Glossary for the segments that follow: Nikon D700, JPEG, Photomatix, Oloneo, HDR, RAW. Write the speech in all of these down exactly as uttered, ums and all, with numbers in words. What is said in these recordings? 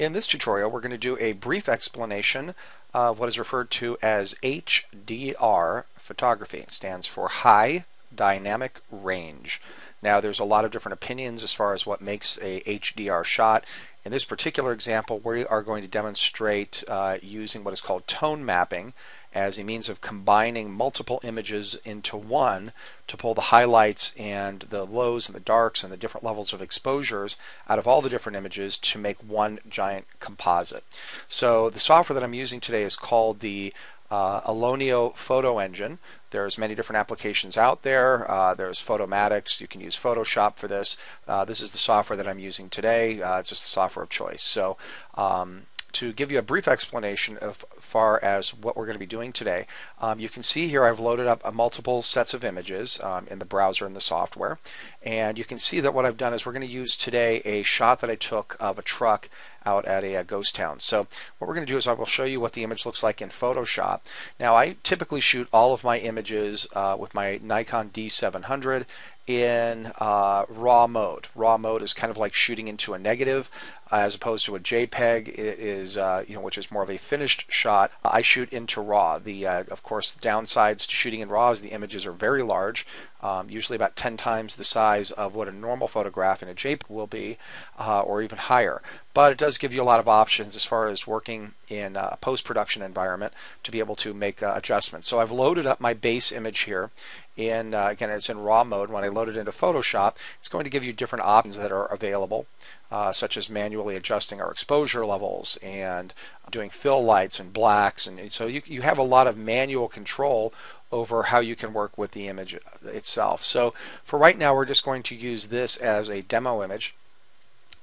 In this tutorial, we're going to do a brief explanation of what is referred to as H D R photography. It stands for High Dynamic Range. Now, there's a lot of different opinions as far as what makes a H D R shot. In this particular example, we are going to demonstrate uh, using what is called tone mapping as a means of combining multiple images into one to pull the highlights and the lows and the darks and the different levels of exposures out of all the different images to make one giant composite. So the software that I'm using today is called the uh, Oloneo Photo Engine. There's many different applications out there. Uh, there's Photomatix. You can use Photoshop for this. Uh, this is the software that I'm using today. Uh, it's just the software of choice. So um, to give you a brief explanation as far as what we're going to be doing today, um, you can see here I've loaded up uh, multiple sets of images um, in the browser and the software. And you can see that what I've done is we're going to use today a shot that I took of a truck out at a, a ghost town. So what we're going to do is I will show you what the image looks like in Photoshop. Now, I typically shoot all of my images uh, with my Nikon D seven hundred in uh, RAW mode. RAW mode is kind of like shooting into a negative uh, as opposed to a JPEG. It is uh, you know, which is more of a finished shot. I shoot into RAW. The uh, of course, the downsides to shooting in RAW is the images are very large, um, usually about ten times the size of what a normal photograph in a JPEG will be, uh, or even higher. But it does give you a lot of options as far as working in a post-production environment to be able to make uh, adjustments. So I've loaded up my base image here. In, uh, again, it's in RAW mode. When I load it into Photoshop, it's going to give you different options that are available, uh, such as manually adjusting our exposure levels and doing fill lights and blacks. And so you, you have a lot of manual control over how you can work with the image itself. So for right now, we're just going to use this as a demo image.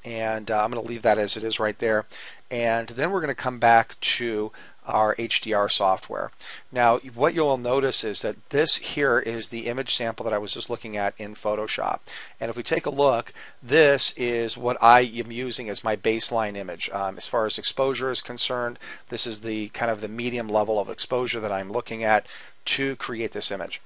And uh, I'm going to leave that as it is right there. And then we're going to come back to our H D R software. Now, what you'll notice is that this here is the image sample that I was just looking at in Photoshop. And if we take a look, this is what I am using as my baseline image. Um, as far as exposure is concerned, this is the kind of the medium level of exposure that I'm looking at to create this image.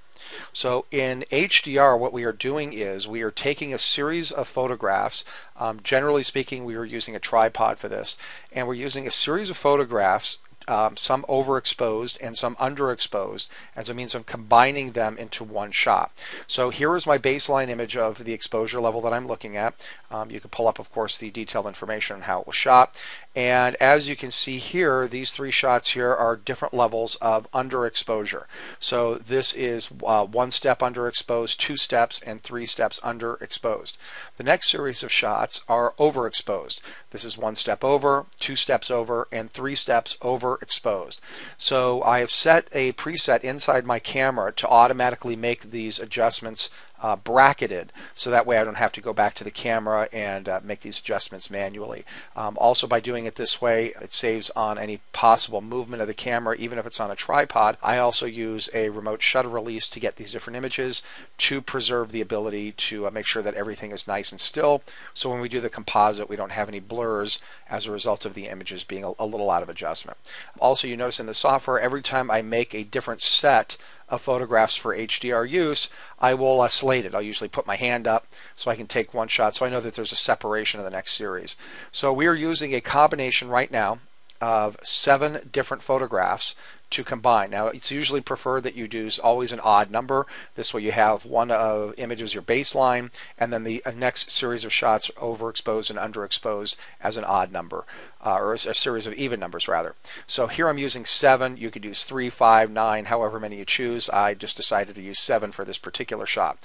So in H D R, what we are doing is we are taking a series of photographs. Um, generally speaking, we are using a tripod for this, and we're using a series of photographs, um, some overexposed and some underexposed, as a means of combining them into one shot. So here is my baseline image of the exposure level that I'm looking at. Um, you can pull up, of course, the detailed information on how it was shot. And as you can see here, these three shots here are different levels of underexposure. So this is uh, one step underexposed, two steps, and three steps underexposed. The next series of shots are overexposed. This is one step over, two steps over, and three steps overexposed. So I have set a preset inside my camera to automatically make these adjustments Uh, bracketed, so that way I don't have to go back to the camera and uh, make these adjustments manually. Um, also, by doing it this way, it saves on any possible movement of the camera, even if it's on a tripod. I also use a remote shutter release to get these different images to preserve the ability to uh, make sure that everything is nice and still, so when we do the composite, we don't have any blurs as a result of the images being a, a little out of adjustment. Also, you notice in the software, every time I make a different set of photographs for H D R use, I will uh, slate it. I'll usually put my hand up so I can take one shot, so I know that there's a separation of the next series. So we are using a combination right now of seven different photographs to combine. Now, it's usually preferred that you do always an odd number. This way you have one uh, image as your baseline, and then the uh, next series of shots are overexposed and underexposed as an odd number, uh, or a series of even numbers rather. So here I'm using seven. You could use three, five, nine, however many you choose. I just decided to use seven for this particular shot.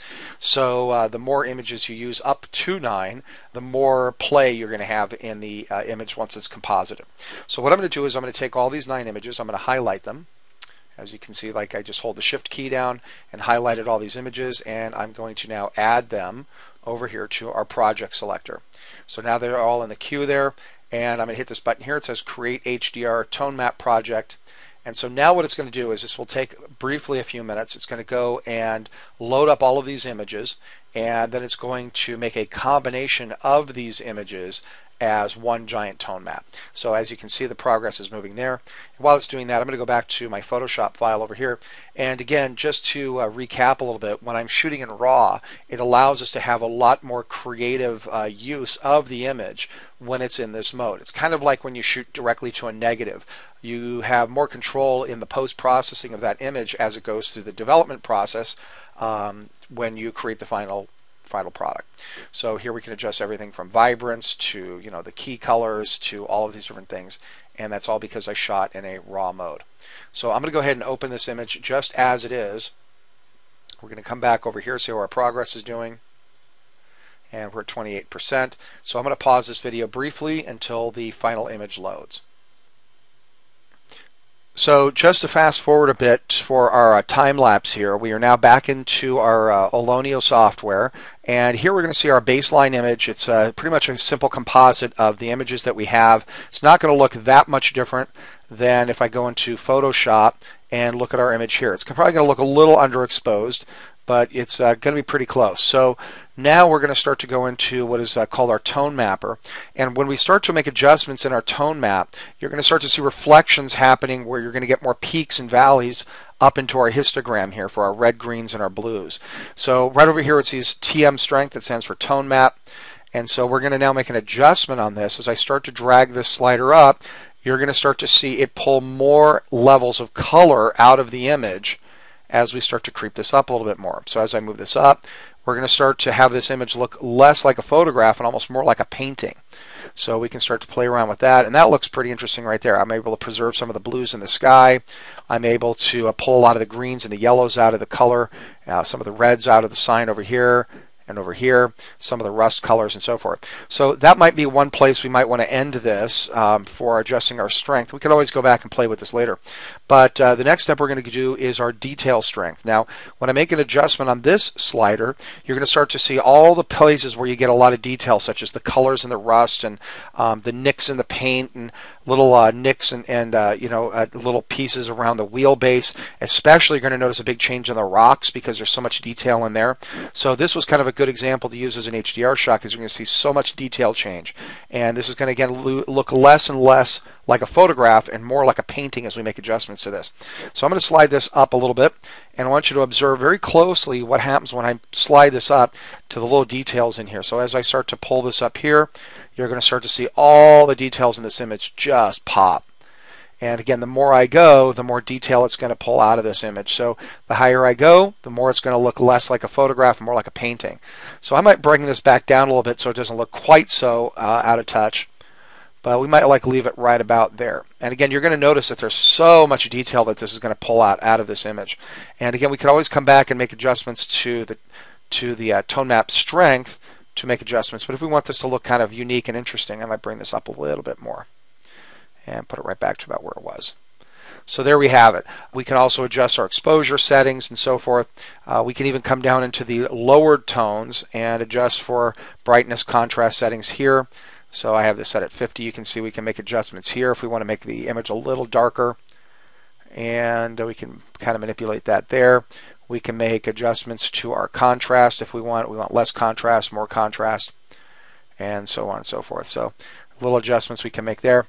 So uh, the more images you use up to nine, the more play you're going to have in the uh, image once it's composited. So what I'm going to do is I'm going to take all these nine images, I'm going to highlight them. As you can see, like I just hold the shift key down and highlighted all these images, and I'm going to now add them over here to our project selector. So now they're all in the queue there, and I'm going to hit this button here. It says Create H D R Tone Map Project. And so now what it's going to do is this will take briefly a few minutes. It's going to go and load up all of these images, and then it's going to make a combination of these images as one giant tone map. So as you can see, the progress is moving there. And while it's doing that, I'm going to go back to my Photoshop file over here. And again, just to uh, recap a little bit, when I'm shooting in RAW, it allows us to have a lot more creative uh, use of the image when it's in this mode. It's kind of like when you shoot directly to a negative. You have more control in the post-processing of that image as it goes through the development process um, when you create the final final product. So here we can adjust everything from vibrance to, you know, the key colors to all of these different things, and that's all because I shot in a RAW mode. So I'm going to go ahead and open this image just as it is. We're going to come back over here, see how our progress is doing, and we're at twenty-eight percent. So I'm going to pause this video briefly until the final image loads. So just to fast forward a bit for our uh, time lapse here, we are now back into our uh, Oloneo software, and here we're going to see our baseline image. It's uh, pretty much a simple composite of the images that we have. It's not going to look that much different than if I go into Photoshop and look at our image here. It's probably going to look a little underexposed, but it's uh, going to be pretty close. So now we're going to start to go into what is uh, called our tone mapper. And when we start to make adjustments in our tone map, you're going to start to see reflections happening where you're going to get more peaks and valleys up into our histogram here for our red, greens, and our blues. So right over here it sees T M strength, that stands for tone map. And so we're going to now make an adjustment on this. As I start to drag this slider up, you're going to start to see it pull more levels of color out of the image as we start to creep this up a little bit more. So as I move this up, we're going to start to have this image look less like a photograph and almost more like a painting. So we can start to play around with that, and that looks pretty interesting right there. I'm able to preserve some of the blues in the sky. I'm able to uh, pull a lot of the greens and the yellows out of the color, uh, some of the reds out of the sign over here and over here, some of the rust colors and so forth. So that might be one place we might want to end this um, for adjusting our strength. We could always go back and play with this later. But uh, the next step we're going to do is our detail strength. Now, when I make an adjustment on this slider, you're going to start to see all the places where you get a lot of detail, such as the colors and the rust and um, the nicks in the paint and little uh, nicks and, and uh, you know, uh, little pieces around the wheelbase. Especially, you're going to notice a big change in the rocks because there's so much detail in there. So this was kind of a good example to use as an H D R shot because you're going to see so much detail change, and this is going to again look less and less like a photograph and more like a painting as we make adjustments to this. So I'm going to slide this up a little bit, and I want you to observe very closely what happens when I slide this up to the little details in here. So as I start to pull this up here, you're going to start to see all the details in this image just pop. And again, the more I go, the more detail it's going to pull out of this image. So the higher I go, the more it's going to look less like a photograph and more like a painting. So I might bring this back down a little bit so it doesn't look quite so uh, out of touch. But we might like to leave it right about there. And again, you're going to notice that there's so much detail that this is going to pull out out of this image. And again, we could always come back and make adjustments to the, to the uh, tone map strength to make adjustments. But if we want this to look kind of unique and interesting, I might bring this up a little bit more and put it right back to about where it was. So there we have it. We can also adjust our exposure settings and so forth. Uh, we can even come down into the lowered tones and adjust for brightness, contrast settings here. So I have this set at fifty. You can see we can make adjustments here if we want to make the image a little darker. And we can kind of manipulate that there. We can make adjustments to our contrast if we want. We want less contrast, more contrast, and so on and so forth. So little adjustments we can make there.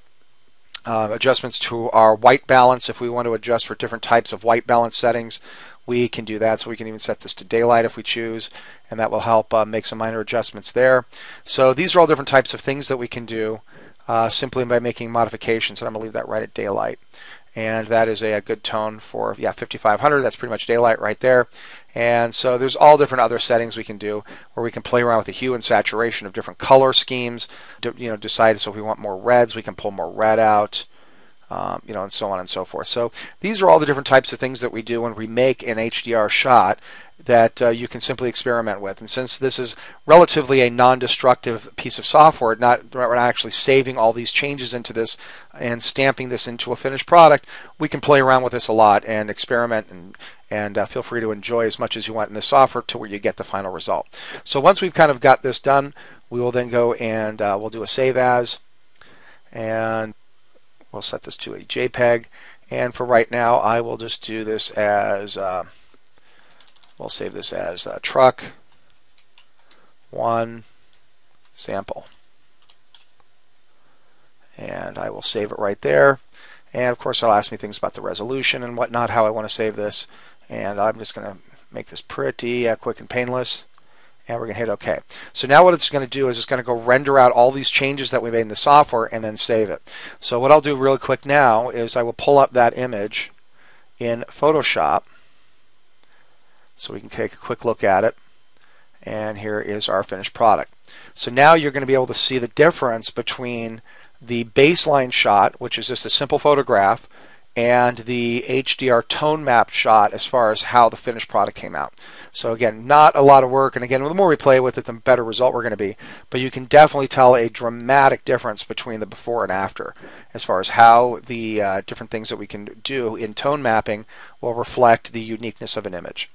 Uh, adjustments to our white balance. If we want to adjust for different types of white balance settings, we can do that. So we can even set this to daylight if we choose, and that will help uh, make some minor adjustments there. So these are all different types of things that we can do uh, simply by making modifications, and I'm going to leave that right at daylight. And that is a, a good tone for, yeah, fifty-five hundred. That's pretty much daylight right there. And so there's all different other settings we can do where we can play around with the hue and saturation of different color schemes. D you know, decide, so if we want more reds, we can pull more red out, um, you know, and so on and so forth. So these are all the different types of things that we do when we make an H D R shot that uh, you can simply experiment with. And since this is relatively a non-destructive piece of software, not, we're not actually saving all these changes into this and stamping this into a finished product, we can play around with this a lot and experiment and, and uh, feel free to enjoy as much as you want in the software to where you get the final result. So once we've kind of got this done, we will then go and uh, we'll do a save as, and we'll set this to a JPEG. And for right now, I will just do this as uh, we'll save this as uh, truck one sample. and I will save it right there. And of course it'll ask me things about the resolution and whatnot, how I want to save this, and I'm just going to make this pretty uh, quick and painless, and we're going to hit OK. So now what it's going to do is it's going to go render out all these changes that we made in the software and then save it. So what I'll do really quick now is I will pull up that image in Photoshop so we can take a quick look at it, and here is our finished product. So now you're going to be able to see the difference between the baseline shot, which is just a simple photograph, and the H D R tone map shot as far as how the finished product came out. So again, not a lot of work, and again, the more we play with it, the better result we're going to be, but you can definitely tell a dramatic difference between the before and after as far as how the uh, different things that we can do in tone mapping will reflect the uniqueness of an image.